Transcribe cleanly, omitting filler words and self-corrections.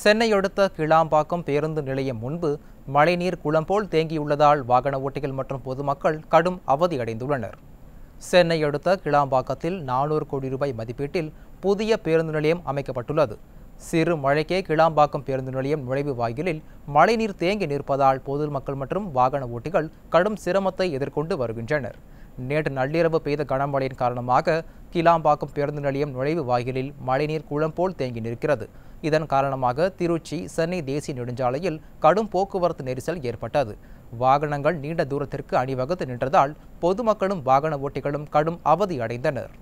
சென்னை அடுத்த கிளாம்பாக்கம் பேருந்து நிலையம் முன்பு மழைநீர் குளம் போல் தேங்கியுள்ளதால் வாகன ஓட்டிகள் மற்றும் பொதுமக்கள் கடும் அவதியடைந்துள்ளனர். சென்னை அடுத்த கிளாம்பாக்கத்தில் 400 கோடி ரூபாய் மதிப்பீட்டில் புதிய பேருந்து நிலையம் அமைக்கப்பட்டுள்ளது. சிறு மழைக்கே கிளாம்பாக்கம் பேருந்து நிலையம் நுழைவு வாயிலில் மழைநீர் தேங்கி நிற்பதால் பொதுமக்கள் மற்றும் வாகன ஓட்டிகள் கடும் சிரமத்தை எதிர்கொண்டு வருகின்றனர். நேற்று நள்ளிரவு பெய்த கனமழையின் காரணமாக கிளாம்பாக்கம் பேருந்து நிலையம் நுழைவு வாயிலில் மழைநீர் குளம் போல் தேங்கி நிற்கிறது. இதன் காரணமாக திருச்சி சென்னை தேசிய நெடுஞ்சாலையில் கடும் போக்குவரத்து நெரிசல் ஏற்பட்டது. வாகனங்கள் நீண்ட தூரத்திற்கு அணிவகுத்து நின்றதால் பொதுமக்களும் வாகன ஓட்டிகளும் கடும் அவதி அடைந்தனர்.